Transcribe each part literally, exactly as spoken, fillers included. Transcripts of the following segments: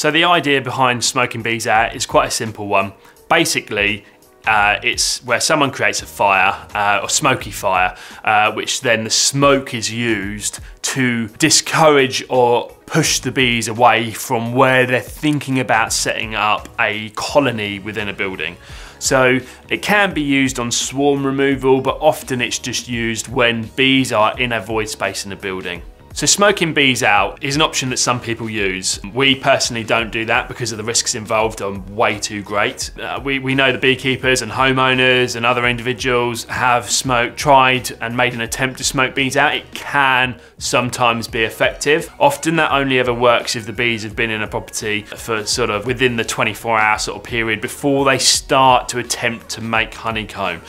So the idea behind smoking bees out is quite a simple one. Basically, Uh, it's where someone creates a fire, uh, or smoky fire, uh, which then the smoke is used to discourage or push the bees away from where they're thinking about setting up a colony within a building. So it can be used on swarm removal, but often it's just used when bees are in a void space in a building. So smoking bees out is an option that some people use. We personally don't do that because of the risks involved are way too great. Uh, we, we know the beekeepers and homeowners and other individuals have smoked, tried and made an attempt to smoke bees out. It can sometimes be effective. Often that only ever works if the bees have been in a property for sort of within the twenty-four hour sort of period before they start to attempt to make honeycomb.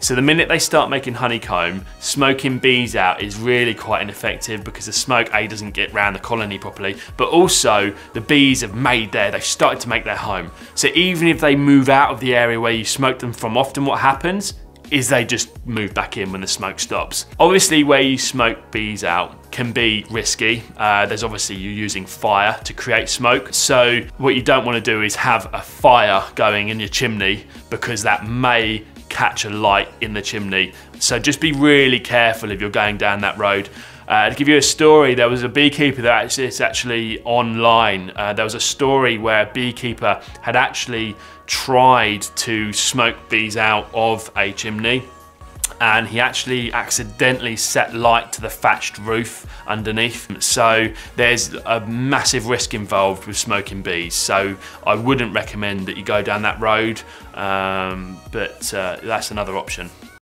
So the minute they start making honeycomb, smoking bees out is really quite ineffective because the smoke, A, doesn't get around the colony properly, but also the bees have made their, they've started to make their home. So even if they move out of the area where you smoke them from, often what happens is they just move back in when the smoke stops. Obviously where you smoke bees out can be risky. Uh, there's obviously you using fire to create smoke. So what you don't want to do is have a fire going in your chimney because that may catch a light in the chimney. So just be really careful if you're going down that road. Uh, to give you a story, there was a beekeeper that actually, it's actually online. Uh, there was a story where a beekeeper had actually tried to smoke bees out of a chimney, and he actually accidentally set light to the thatched roof underneath. So there's a massive risk involved with smoking bees. So I wouldn't recommend that you go down that road, um, but uh, that's another option.